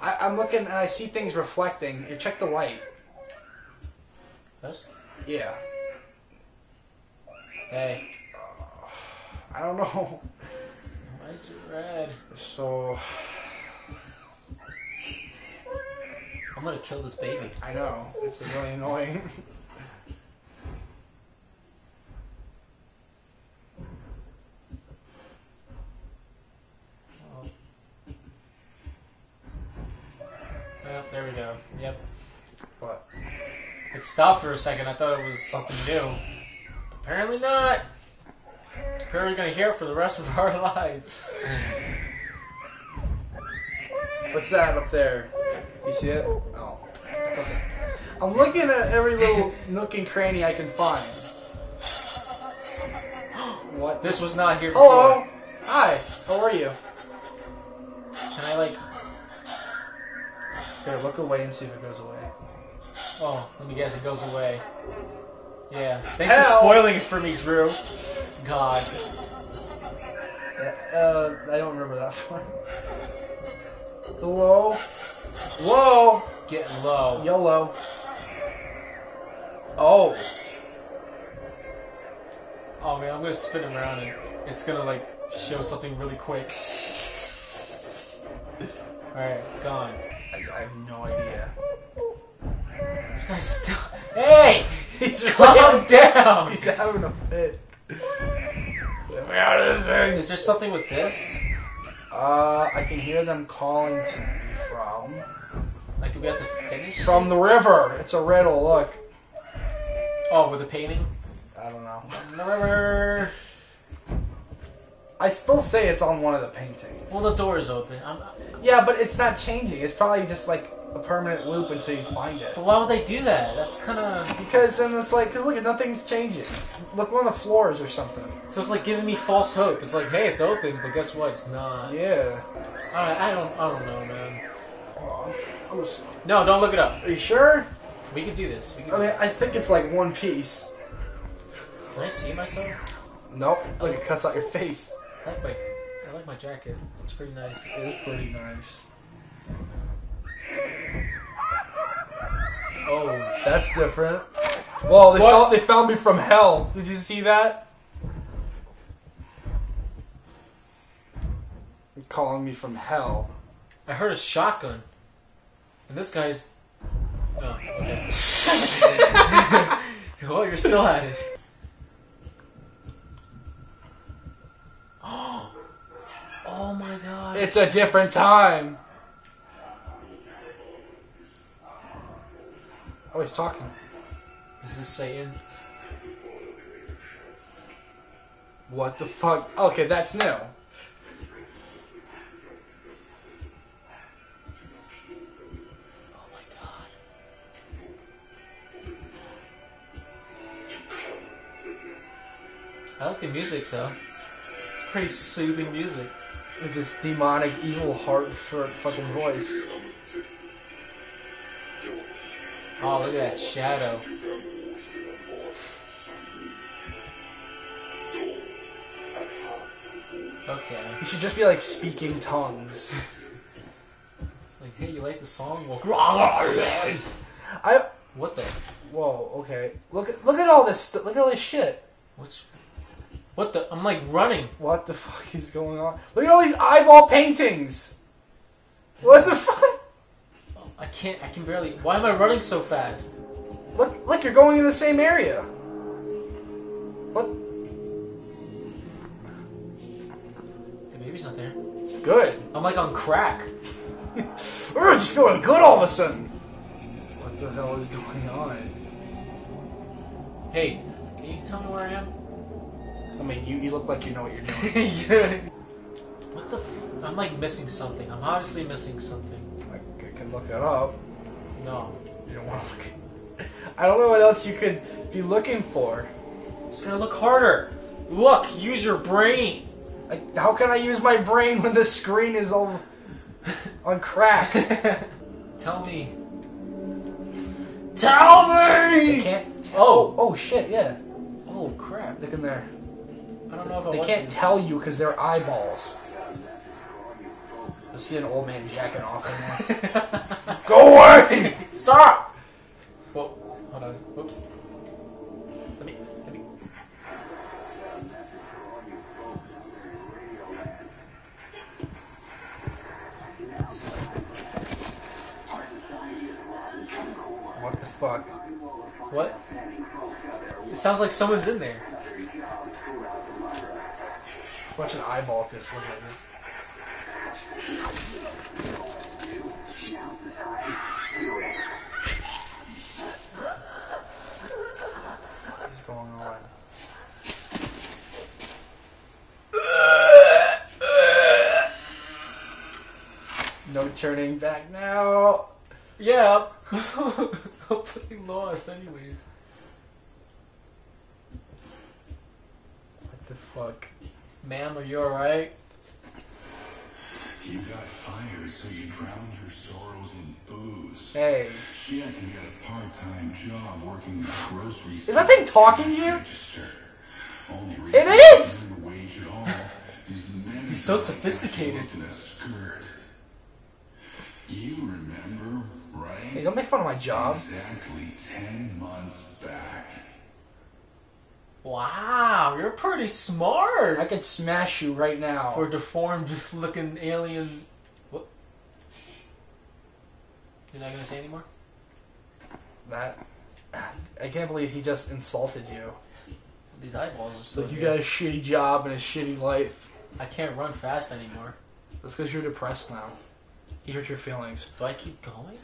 I'm looking and I see things reflecting. Here, check the light. This? Yeah. Hey. I don't know. Why is it red? So... I'm gonna kill this baby. I know. This is really annoying. There we go. Yep. What? It stopped for a second. I thought it was something new. Apparently not. Apparently we're gonna hear it for the rest of our lives. What's that up there? Do you see it? Oh. Okay. I'm looking at every little nook and cranny I can find. What? This was not here before. Hello. Hi. How are you? Can I like? Here, look away and see if it goes away. Oh, let me guess, it goes away. Yeah. Thanks for spoiling it for me, Drew. God. I don't remember that far. Hello? Whoa! Get low. YOLO. Oh. Oh, man, I'm gonna spin it around and it's gonna, like, show something really quick. Alright, it's gone. I have no idea. This guy's still. Hey! He's calm down! He's having a fit. Get me out of this thing! Is there something with this? I can hear them calling to me from. Like, do we have to finish? From the river! It's a riddle, look. Oh, with a painting? I don't know. From the river! I still say it's on one of the paintings. Well, the door is open. Yeah, but it's not changing. It's probably just like a permanent loop until you find it. But why would they do that? That's kind of... Because then it's like, cause look, nothing's changing. Look on the floors or something. So it's like giving me false hope. It's like, hey, it's open, but guess what? It's not. Yeah. I don't know, man. No, don't look it up. Are you sure? We can do this. I mean, I think it's like one piece. Can I see myself? Nope. Look, it cuts out your face. I like my jacket. It's pretty nice. It is pretty nice. Oh, that's different. Whoa, they found me from hell. Did you see that? They're calling me from hell. I heard a shotgun. And this guy's... Oh, okay. Well, you're still at it. Oh my god. It's a different time. Oh, he's talking. Is this Satan? What the fuck? Okay, that's new. Oh my god. I like the music though. It's pretty soothing music. With this demonic, evil, heart-short fucking voice. Oh, look at that shadow. Okay. You should just be, like, speaking tongues. It's like, hey, you like the song? Well, what the? Whoa, okay. Look at all this, look at all this shit. What the? I'm like running. What the fuck is going on? Look at all these eyeball paintings. What the fuck? I can barely. Why am I running so fast? Look, you're going in the same area. What? The baby's not there. Good. I'm like on crack. We're just feeling good all of a sudden. What the hell is going on? Hey, can you tell me where I am? I mean, you look like you know what you're doing. Yeah. What the f... I'm, like, missing something. I'm obviously missing something. I can look it up. No. You don't want to look... I don't know what else you could be looking for. I'm just gonna look harder. Look! Use your brain! Like, how can I use my brain when the screen is all... on crack? Tell me. Tell me! I can't... Oh, shit, yeah. Oh, crap. Look in there. I don't know if they can't tell you because they're eyeballs. I see an old man jacking off in there. Go away! Stop! Whoa, hold on. Oops. Let me. What the fuck? What? It sounds like someone's in there. Watch an eyeball kiss. Look at this. What is going on? No turning back now. Yeah, I'm fucking lost anyways. What the fuck? Ma'am, are you alright? You got fired, so you drowned your sorrows in booze. Hey. She hasn't got a part-time job working in the grocery store. Is that thing talking to you? It is! He's so sophisticated. You remember, right? Hey, don't make fun of my job. Exactly 10 months back. Wow, you're pretty smart. I could smash you right now. For deformed-looking alien... What? You're not gonna say anymore? That... I can't believe he just insulted you. These eyeballs are so... Like, you got a shitty job and a shitty life. I can't run fast anymore. That's because you're depressed now. He hurt your feelings. Do I keep going?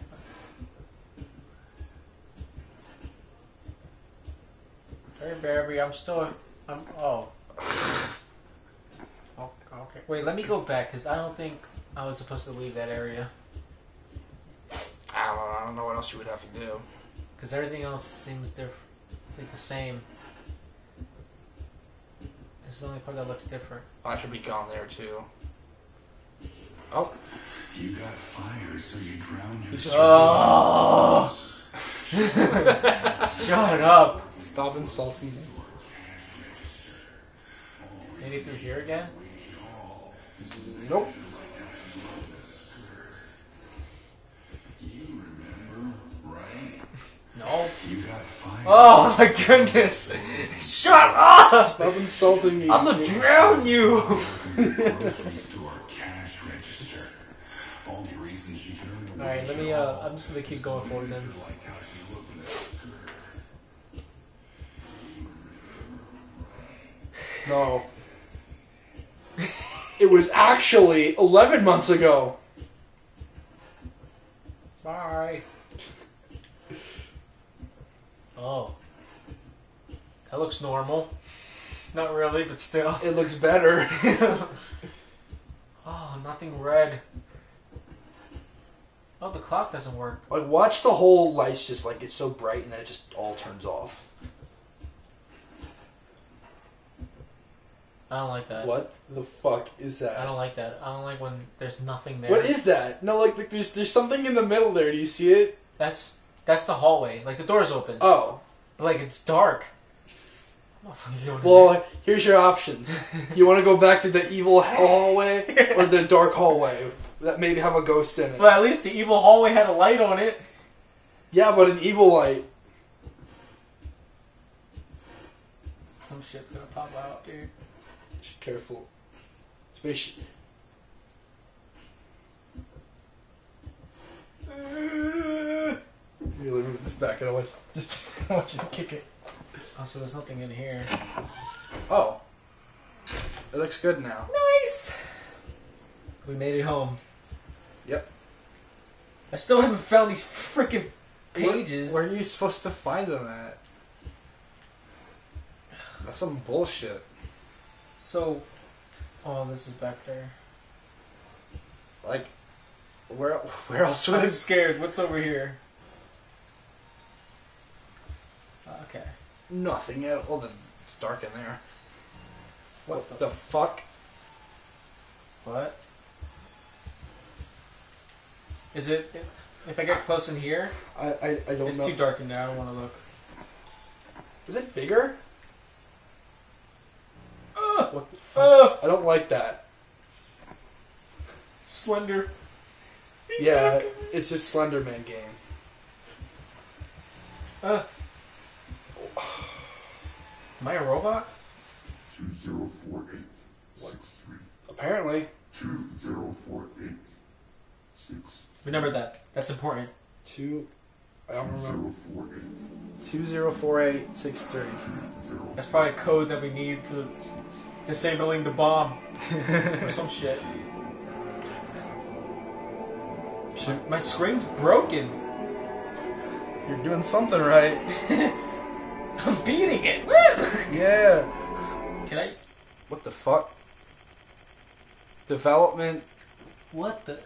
Hey, baby, I'm still... oh. Okay. Wait, let me go back, because I don't think I was supposed to leave that area. I don't know what else you would have to do. Because everything else seems different, like the same. This is the only part that looks different. I should be gone there, too. Oh. You got fire, so you drowned yourself. Oh! Shut up. Stop insulting me. Maybe through here again? Nope. You remember, right? No. You got fired. Oh my goodness. Shut up. Stop insulting me. I'm gonna drown you. Alright, let me, I'm just gonna keep going forward then. No. It was actually 11 months ago. Bye. Oh. That looks normal. Not really, but still. It looks better. Oh, nothing red. Oh, the clock doesn't work. Like, watch the whole lights just, like, it's so bright and then it just all turns off. I don't like that. What the fuck is that? I don't like that. I don't like when there's nothing there. What is that? No, like there's something in the middle there. Do you see it? That's the hallway. Like, the door's open. Oh. But, like, it's dark. I'm not fucking doing that. Here's your options. You want to go back to the evil hallway or the dark hallway? That maybe have a ghost in it. But at least the evil hallway had a light on it. Yeah, but an evil light. Some shit's gonna pop out, dude. Just careful. Especially... Let me move this back and I want you to kick it. Oh, so there's nothing in here. Oh. It looks good now. Nice! We made it home. Yep. I still haven't found these freaking pages. Where are you supposed to find them at? That's some bullshit. So, oh, this is back there. Like, where else would I? I'm scared. What's over here? Okay. Nothing at all. It's dark in there. What the fuck? What? Is it, if I get close in here? I don't know. It's too dark in there, I don't want to look. Is it bigger? What the fuck? I don't like that. Slender. He's yeah, it's his Slenderman game. Am I a robot? 204863. Apparently. 204863. Remember that. That's important. 204863. That's probably a code that we need for the disabling the bomb or some shit. My screen's broken. You're doing something right. I'm beating it. Woo! Yeah. Can I? What the fuck? Development. What the?